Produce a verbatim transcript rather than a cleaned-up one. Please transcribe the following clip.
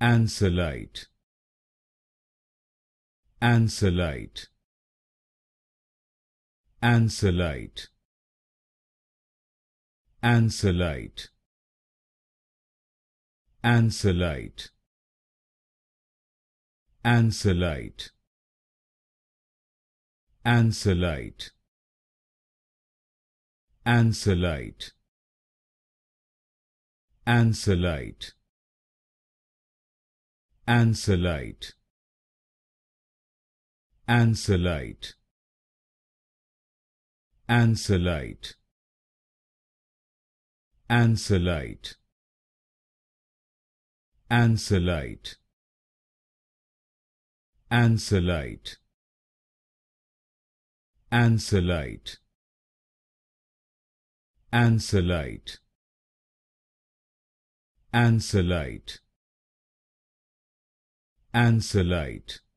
Ancylite. Ancylite. Ancylite. Ancylite. Ancylite. Ancylite. Ancylite. Ancylite. Ancylite. Ancylite. Ancylite. Ancylite. Ancylite. Ancylite. Ancylite. Ancylite. Ancylite. Ancylite. Ancylite.